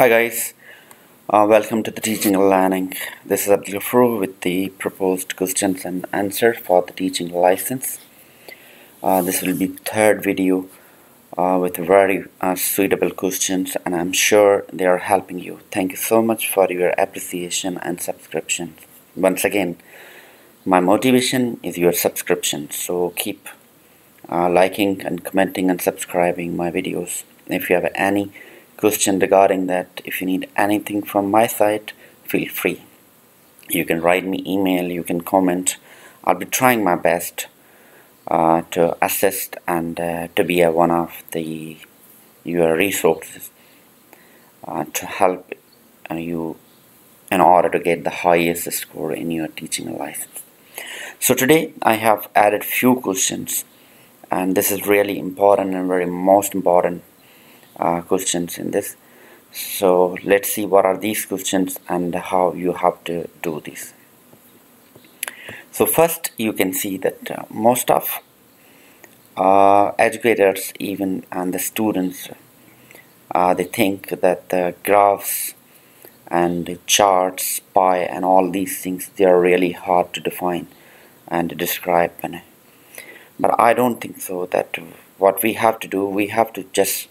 Hi guys, welcome to the teaching and learning. This is Abdul Fru with the proposed questions and answer for the teaching license. This will be third video with very suitable questions, and I'm sure they are helping you. Thank you so much for your appreciation and subscription. Once again, my motivation is your subscription, so keep liking and commenting and subscribing my videos. If you have any question regarding that, if you need anything from my side, feel free. You can write me email, you can comment. I'll be trying my best to assist and to be one of your resources to help you in order to get the highest score in your teaching license. So today I have added few questions, and this is really important and very most important questions in this. So let's see what are these questions and how you have to do this. So first you can see that most of educators even and the students they think that the graphs and the charts, pie and all these things, they are really hard to define and describe, but I don't think so. That what we have to do, we have to just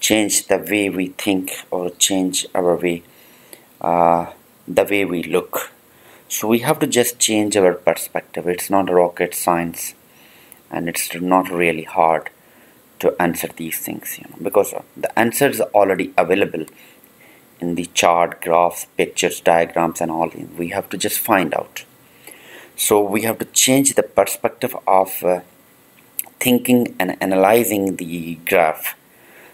change the way we think, or change our way, the way we look. So we have to just change our perspective. It's not rocket science, and it's not really hard to answer these things, because the answers are already available in the chart, graphs, pictures, diagrams and all. We have to just find out. So we have to change the perspective of thinking and analyzing the graph.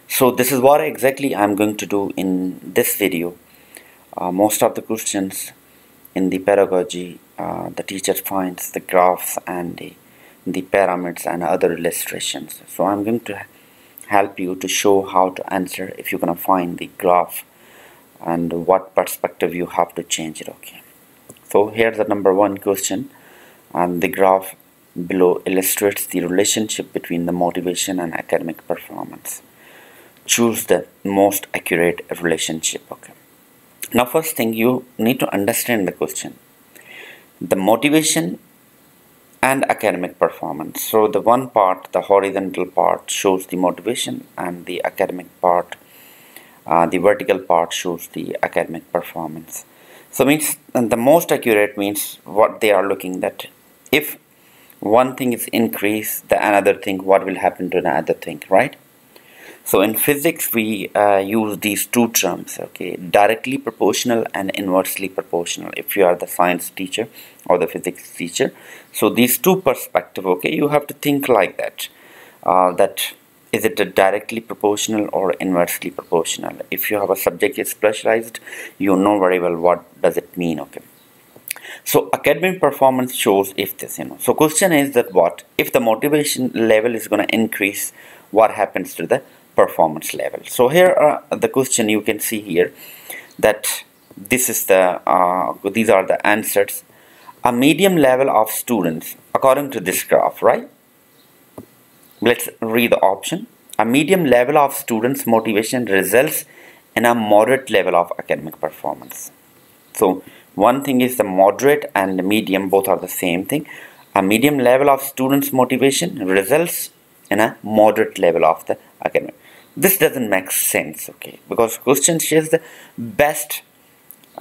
So this is what exactly I'm going to do in this video. Most of the questions in the pedagogy, the teacher finds the graphs and the pyramids and other illustrations. So I'm going to help you to show how to answer if you're going to find the graph and what perspective you have to change it. Okay. So here's the number one question, and the graph below illustrates the relationship between the motivation and academic performance. Choose the most accurate relationship. Okay. Now first thing, you need to understand the question. The motivation and academic performance. So the one part, the horizontal part, shows the motivation, and the academic part, the vertical part, shows the academic performance. So means, and the most accurate means what they are looking at. If one thing is increased, the another thing, what will happen to another thing, right? So in physics we use these two terms, okay, directly proportional and inversely proportional, if you are the science teacher or the physics teacher. So these two perspectives, okay, you have to think like that, that is it a directly proportional or inversely proportional. If you have a subject is pressurized, you know very well what does it mean, okay. So academic performance shows if this, So question is that what? If the motivation level is going to increase, what happens to the performance level? So here are the question, you can see here that this is the, these are the answers. A medium level of students according to this graph, right? Let's read the option. A medium level of students' motivation results in a moderate level of academic performance. So one thing is the moderate and the medium, both are the same thing. A medium level of students' motivation results in a moderate level of the academic. This doesn't make sense, okay, because question shares the best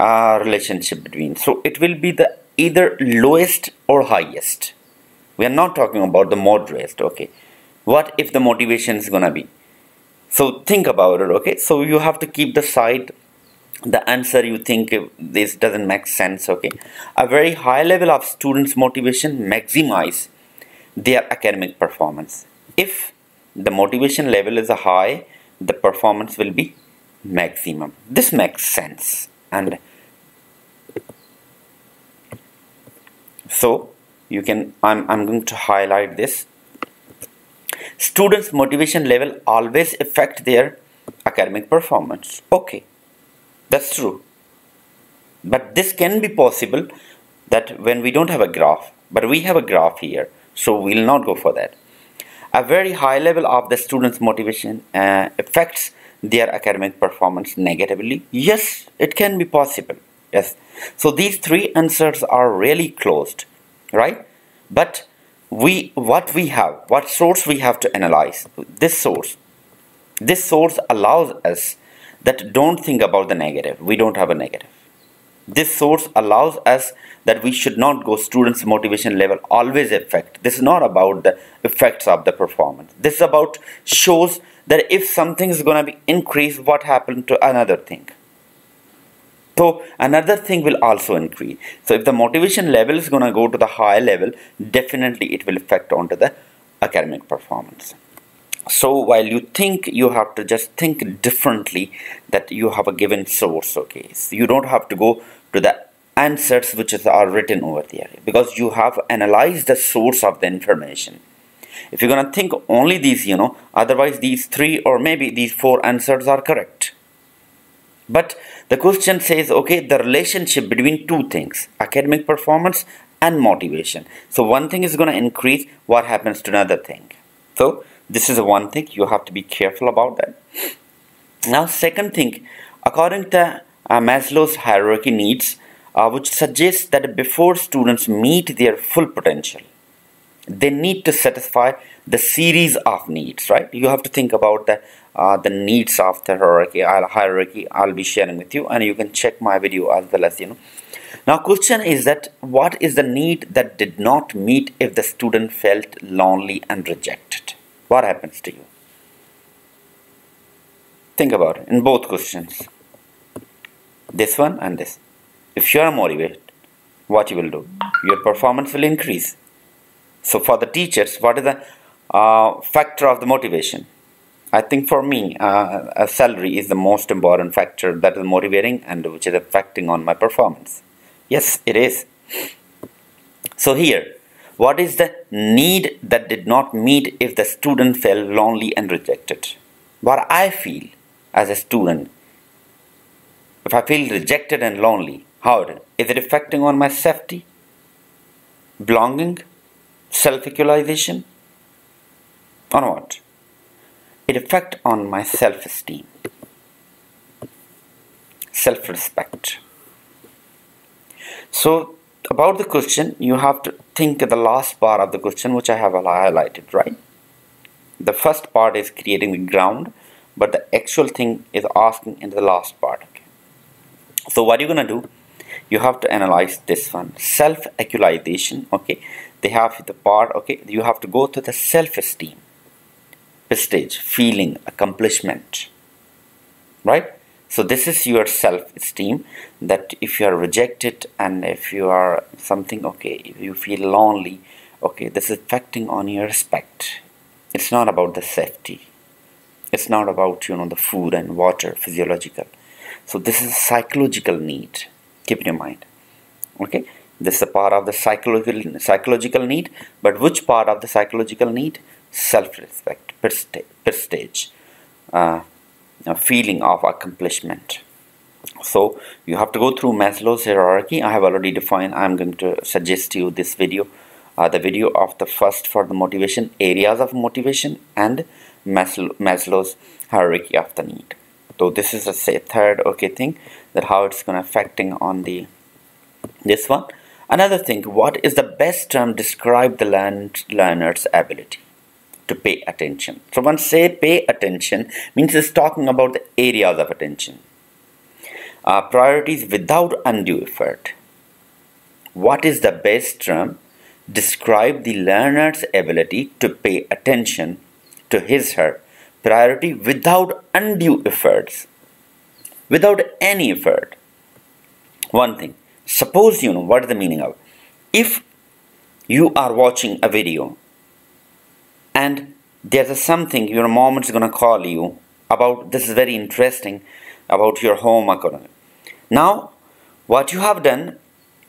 relationship between. So it will be the either lowest or highest. We are not talking about the moderate, okay. What if the motivation is gonna be? So think about it, okay. So you have to keep the side, the answer you think this doesn't make sense, okay. A very high level of students' motivation maximize their academic performance. If the motivation level is high, the performance will be maximum. This makes sense. And so you can, I'm going to highlight this. Students' motivation level always affect their academic performance. Okay. That's true, but this can be possible that when we don't have a graph, but we have a graph here, so we'll not go for that. A very high level of the student's motivation affects their academic performance negatively. Yes, it can be possible. Yes. So these three answers are really closed, right? But what source we have to analyze? This source allows us that don't think about the negative. We don't have a negative. This source allows us that we should not go students' motivation level always affect. This is not about the effects of the performance. This is about shows that if something is going to be increased, what happened to another thing? So another thing will also increase. So if the motivation level is going to go to the high level, definitely it will affect onto the academic performance. So while you think, you have to just think differently that you have a given source, okay? So you don't have to go to the answers which are written over there, because you have analyzed the source of the information. If you're going to think only these, you know, otherwise these three or maybe these four answers are correct. But the question says, okay, the relationship between two things, academic performance and motivation. So one thing is going to increase, what happens to another thing? So this is one thing, you have to be careful about that. Now, second thing, according to Maslow's Hierarchy of Needs, which suggests that before students meet their full potential, they need to satisfy the series of needs, right? You have to think about the needs of the hierarchy. I'll be sharing with you, and you can check my video as well as, you know. Now, question is that what is the need that did not meet if the student felt lonely and rejected? What happens to you? Think about it in both questions. This one and this. If you are motivated, what you will do? Your performance will increase. So for the teachers, what is the factor of the motivation? I think for me, a salary is the most important factor that is motivating and which is affecting on my performance. Yes, it is. So here, what is the need that did not meet if the student felt lonely and rejected? What I feel as a student, if I feel rejected and lonely, how is it affecting on my safety, belonging, self-actualization, or what? It affects on my self-esteem, self-respect. So about the question, you have to think of the last part of the question, which I have highlighted, right? The first part is creating the ground, but the actual thing is asking in the last part. Okay. So what are you going to do? You have to analyze this one, self-actualization, okay? They have the part, okay? You have to go to the self-esteem, prestige, feeling, accomplishment, right? So this is your self-esteem, that if you are rejected and if you are something, okay, if you feel lonely, okay, this is affecting on your respect. It's not about the safety. It's not about, you know, the food and water, physiological. So this is a psychological need. Keep in your mind, okay? This is a part of the psychological need, but which part of the psychological need? Self-respect, prestige, a feeling of accomplishment. So you have to go through Maslow's hierarchy. I have already defined. I'm going to suggest to you this video, the video of the first for the motivation, areas of motivation, and Maslow's hierarchy of the need. So this is a third okay thing, that how it's going to affecting on the this one. Another thing, what is the best term describe the learner's ability to pay attention? So once say pay attention means it's talking about the areas of attention, priorities without undue effort. What is the best term describe the learner's ability to pay attention to his/her priority without undue efforts, without any effort? One thing, suppose you know what is the meaning of, if you are watching a video and there's something your mom is going to call you about, this is very interesting, about your homework. Now, what you have done,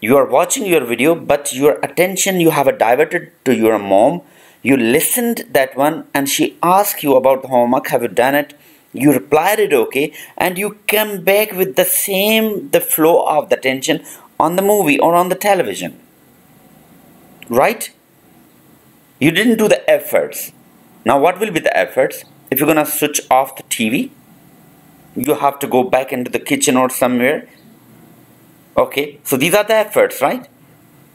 you are watching your video, but your attention you have diverted to your mom. You listened that one and she asked you about the homework, have you done it? You replied it okay, and you come back with the same, the flow of the attention on the movie or on the television, right? You didn't do the efforts. Now what will be the efforts? If you're gonna switch off the TV, you have to go back into the kitchen or somewhere. Okay, so these are the efforts, right?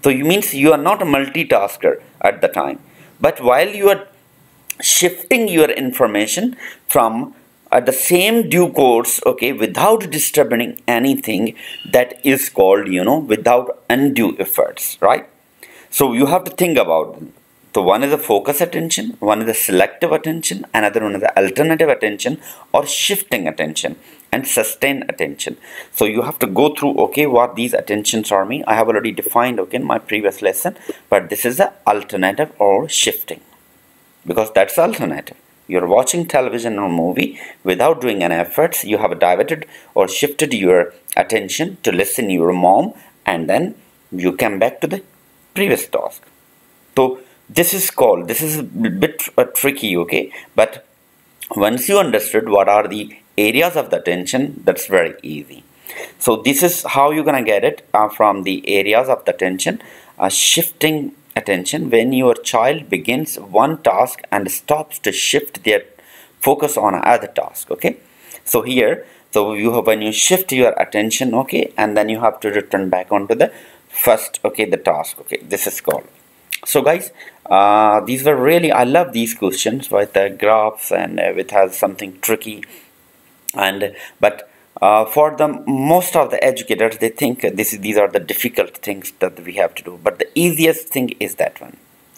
So it means you are not a multitasker at the time. But while you are shifting your information from the same due course, okay, without disturbing anything, that is called, you know, without undue efforts, right? So you have to think about them. So one is the focus attention, one is the selective attention, another one is the alternative attention or shifting attention and sustained attention. So you have to go through, okay, what these attentions are mean. I have already defined, okay, in my previous lesson, but this is the alternative or shifting because that's alternative. You're watching television or movie without doing any efforts. You have diverted or shifted your attention to listen to your mom and then you come back to the previous task. So this is a bit tricky, okay, but once you understood what are the areas of the attention, that's very easy. So this is how you're gonna get it from the areas of the attention. Shifting attention: when your child begins one task and stops to shift their focus on another task, okay. So here, so you have, when you shift your attention, okay, and then you have to return back onto the first, okay, the task, okay, this is called. So guys, these were really, I love these questions with the graphs and it has something tricky, and but for the most of the educators, they think these are the difficult things that we have to do, but the easiest thing is that one.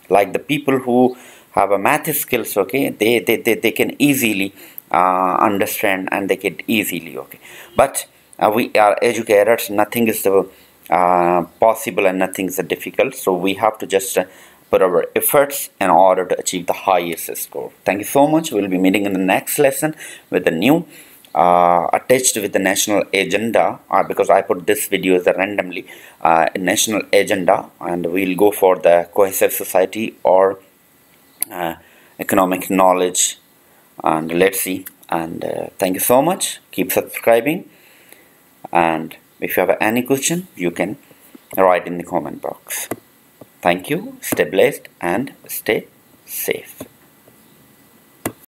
Like the people who have a math skills, okay, they can easily understand and they get easily, okay, but we are educators, nothing is the possible and nothing is difficult, so we have to just put our efforts in order to achieve the highest score. Thank you so much. We'll be meeting in the next lesson with a new attached with the national agenda, because I put this video as a randomly national agenda, and we'll go for the cohesive society or economic knowledge, and let's see. And thank you so much. Keep subscribing, and if you have any question, you can write in the comment box. Thank you. Stay blessed and stay safe.